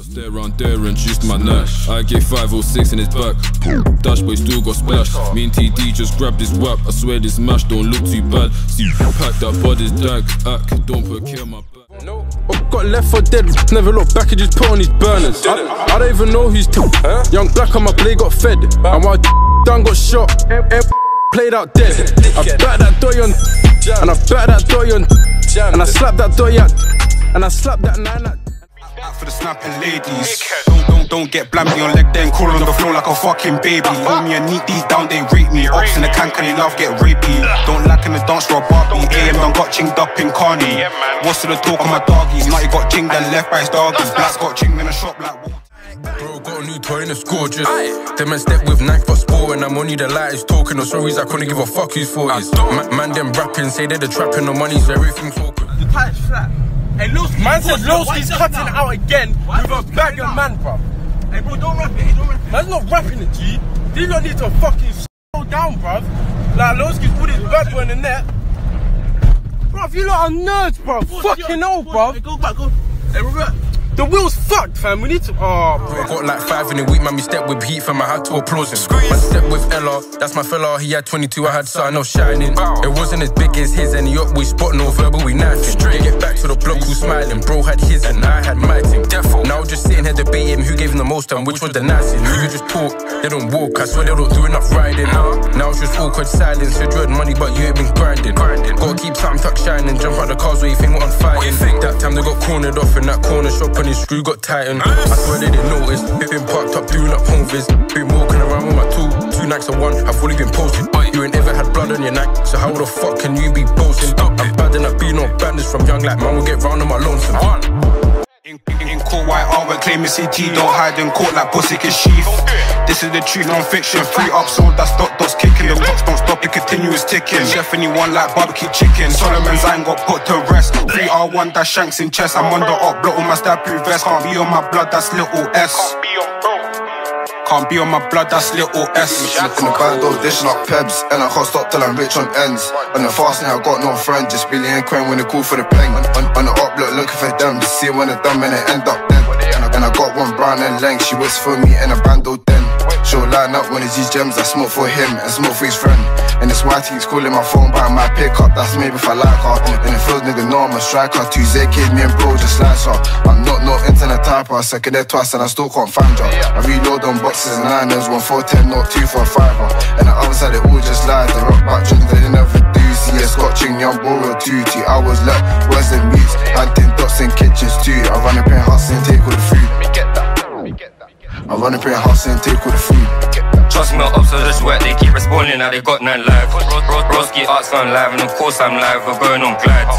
I stare around there and juiced my Nash. I gave 506 in his back. Dash boy still got splashed. Me and TD just grabbed his whack. I swear this mash don't look too bad. See you packed up for this dank act. Don't put care on my back. No, got left for dead. Never look back and just put on his burners. I don't even know who's young black on my play got fed. And while down got shot, played out dead. I back that doy on, and I back that doy on, and I slap that doy out, and I slap that nine at. Out for the snapping ladies. Don't get blammed on leg then crawl on the floor like a fucking baby. Hold me and neat these down, they rape me. Ops in the can they love get rapey. Don't like in the dance for a Barbie. AM done got chinged up in Carney. What's to the talk on my doggies? Now you got chinged and left by his doggies. Blacks got chinged in a shop like water. Bro, got a new toy and it's gorgeous. Them man step with knife but sport. And I'm only the lightest talking. No stories, I couldn't give a fuck who's 40s. Man them rapping, say they're the trapping. No money, so everything's awkward. The tight flat. Hey, Loski, man says Loski's cutting now? Out again why with a bag of man, bruv. Hey, bro, don't rap it, hey, don't rap it. Man's not rapping it, G. They don't need to fucking slow down, bruv. Like, Loski's put his bad boy in the net. Bruv, you lot are nerds, bruv. Fucking hell, bruv. Hey, go back, go. Hey, Robert. The wheel's fucked, fam. We need to. Oh, bro. I got like 5 in a week, man. We stepped with heat, fam. I had to applaud him. Squeeze. I stepped with Ella, that's my fella. He had 22, I had something else shining. Bow. It wasn't as big as his, and he up. We spot no verbal, we knifing. Straight. Get back to the block, who's smiling. Bro had his, and I had my team. Defo. Now just sitting here debating who gave him the most and which was the nicest. You just talk, they don't walk. I swear they don't do enough riding. Now it's just awkward silence. You dread money, but you ain't been grinding. Gotta keep time tuck shining. Jump out the cars where you think what I'm fighting. That time they got cornered off in that corner shop. And his screw got tightened. I swear they didn't notice. Been parked up, doing up home viz. Been walking around with my two nights of one. I've fully been posted. You ain't ever had blood on your neck, so how the fuck can you be boasting? I'm bad and I've been on bandits from young. Like man will get round on my lonesome. In court, white armor, claiming CT. Don't hide in court like pussy can sheath. This is the truth, non-fiction. Free up, so that's dots kicking. The clocks don't stop, it continues ticking. Chef anyone like barbecue chicken. Solomon's ain't got put to rest. 3R1, that shanks in chest. I'm on the up, block on my stab through vest. Can't be on my blood, that's little S. Can't be on my blood, that's little S. In the band, those dishing up pebs. And I can't stop till I'm rich on ends. On the fast night, I got no friend. Just Billy and Crane when they call for the peng. On the up, look, looking for them. Just see when they're done and they end up dead. And I got one brown and length. She was for me in a bando den. She'll line up when it's these gems. I smoke for him and smoke for his friend. And this whitey's calling my phone by my pickup. That's maybe if I like her. And the field nigga know I'm a striker. Tuesday kid, me and bro just slice her. I'm not no internet typer. I second there twice and I still can't find her. I reload on boxes. And liners, 1 4 10, not 2 4 5. And the other side, they all just lied. They rock back drums, they never do. See a scotching young boy or duty. I was like, where's the meat? Hunting dots in kitchens too. I run up in house and take all the food. I run up in house and take all the food. Trust me, ups are just wet. They keep responding, now they got 9 live. Broski arts gone live, and of course I'm live. We're going on glides.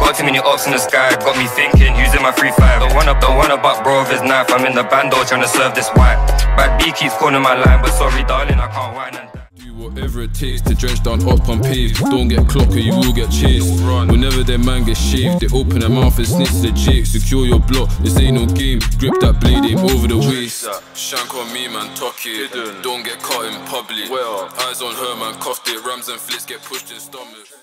Got too many ops in the sky, got me thinking, using my 3-5. The one about bro with his knife, I'm in the bando trying to serve this white. Bad B keeps calling my line, but sorry darling, I can't whine and do whatever it takes to drench down hot pump paves. Don't get clocked or you will get chased. Whenever their man gets shaved, they open their mouth and snitch the jake. Secure your block, this ain't no game. Grip that blade, aim over the waist. Shank on me, man, tuck it. Don't get caught in public. Eyes on her, man, cuffed it. Rams and flits get pushed in stomach.